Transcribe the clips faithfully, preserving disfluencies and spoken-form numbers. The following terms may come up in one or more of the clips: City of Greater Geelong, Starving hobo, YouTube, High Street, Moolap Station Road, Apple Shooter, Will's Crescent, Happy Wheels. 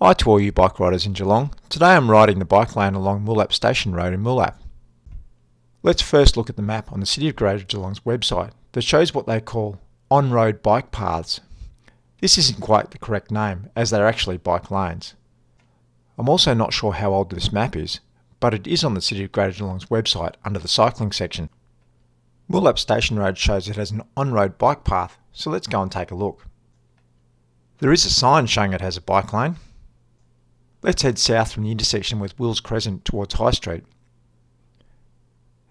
Hi to all you bike riders in Geelong. Today I'm riding the bike lane along Moolap Station Road in Moolap. Let's first look at the map on the City of Greater Geelong's website that shows what they call on-road bike paths. This isn't quite the correct name, as they're actually bike lanes. I'm also not sure how old this map is, but it is on the City of Greater Geelong's website under the cycling section. Moolap Station Road shows it has an on-road bike path, so let's go and take a look. There is a sign showing it has a bike lane. Let's head south from the intersection with Will's Crescent towards High Street.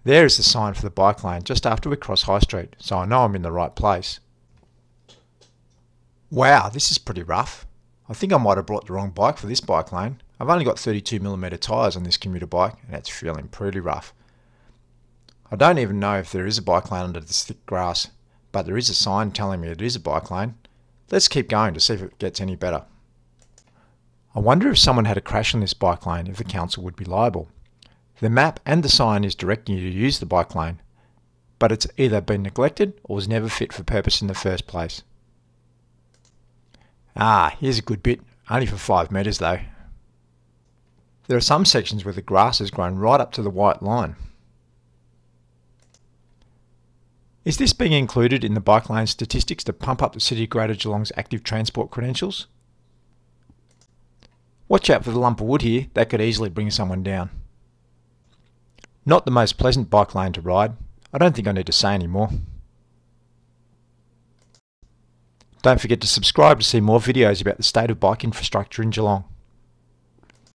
There is the sign for the bike lane just after we cross High Street, so I know I'm in the right place. Wow, this is pretty rough. I think I might have brought the wrong bike for this bike lane. I've only got thirty-two millimeter tyres on this commuter bike, and that's feeling pretty rough. I don't even know if there is a bike lane under this thick grass, but there is a sign telling me it is a bike lane. Let's keep going to see if it gets any better. I wonder if someone had a crash on this bike lane if the council would be liable. The map and the sign is directing you to use the bike lane, but it's either been neglected or was never fit for purpose in the first place. Ah, here's a good bit, only for five metres though. There are some sections where the grass has grown right up to the white line. Is this being included in the bike lane statistics to pump up the City of Greater Geelong's active transport credentials? Watch out for the lump of wood here, that could easily bring someone down. Not the most pleasant bike lane to ride. I don't think I need to say any more. Don't forget to subscribe to see more videos about the state of bike infrastructure in Geelong.